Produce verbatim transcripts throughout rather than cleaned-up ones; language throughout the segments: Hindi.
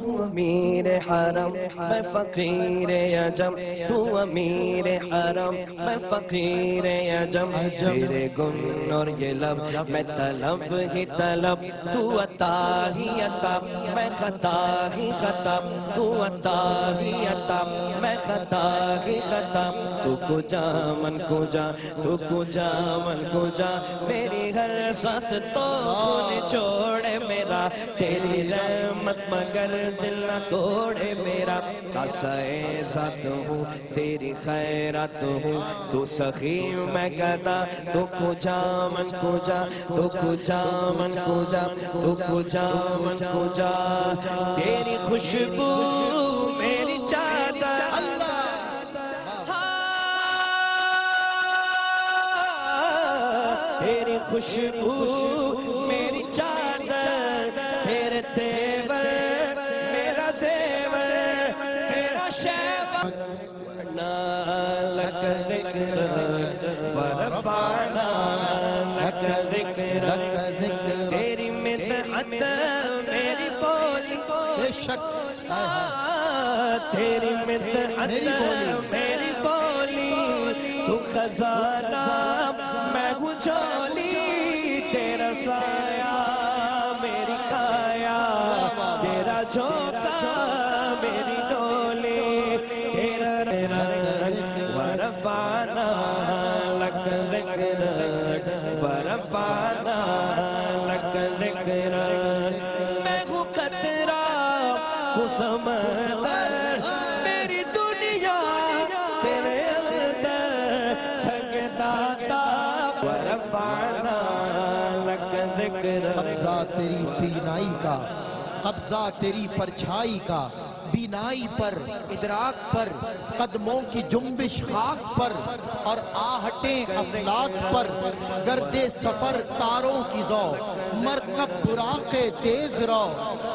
तू अमीर हरम मैं फकीर अजम, तू अमीर हरम मैं फकीर अजम। तेरे गुण और ये लब मैं तलब ही तलब, तू अता ही अता मैं खता ही खता, तू अता ही अता मैं खता ही खता। तू को जा मन को जा, तू को जा मन को जा, मेरी हर सांस तो छोड़े मेरा। तेरी रहमत मगर दिल न तोड़े मेरा। कासाए साथ हूँ तेरी खैरात हूँ, तू सखी मैं गदा, तू को जा मन को जा, तू को जा मन को जा, तू को जा मन को जा। तेरी खुशबू मेरी चादर, तेरी खुशबू मेरी चादर, तेरे तेवर मेरा सेवर तेरा शेवर। ना लक ज़िक्र फरफ़ाना लक ज़िक्र, तेरी मिदहत मेरी बोली बेशक, तेरी मिदहत मेरी बोली। तू खजाना मैं हूँ झोली, तेरा साया मेरी काया, तेरा झोंका मेरी डोली। तेरा रंग बरफाना लग लग रंग बरफाना लग लग रंग, मैं हूँ कतरा तू समंदर, मेरी दुनिया तेरे अंदर। संग दाता बरफाना कब्जा तेरी बीनाई का, कब्जा तेरी परछाई का, बीनाई पर इदराक पर, कदमों की जुम्बिश खाक पर, और आहटें अफलाक पर। गर्दे सफर तारों की जौ मरकब बुराके तेज रौ,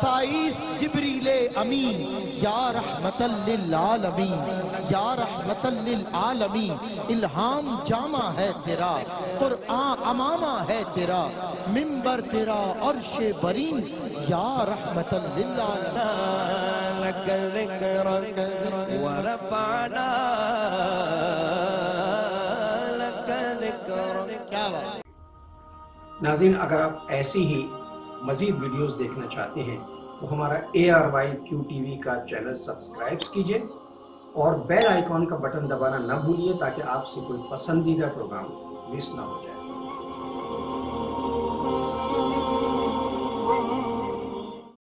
साइस जिब्रीले अमीन या रहमतल लिल आलमीन, या रहमतल लिल आलमीन। इल्हाम जामा है तेरा, कुरान अमामा है तेरा, मिंबर तेरा अर्शे बरीन, या रहमतल लिल आलमीन। नाज़रीन, अगर आप ऐसी ही मज़ीद वीडियोस देखना चाहते हैं तो हमारा A R Y Q T V का चैनल सब्सक्राइब कीजिए और बेल आइकॉन का बटन दबाना ना भूलिए, ताकि आपसे कोई पसंदीदा प्रोग्राम मिस ना हो जाए।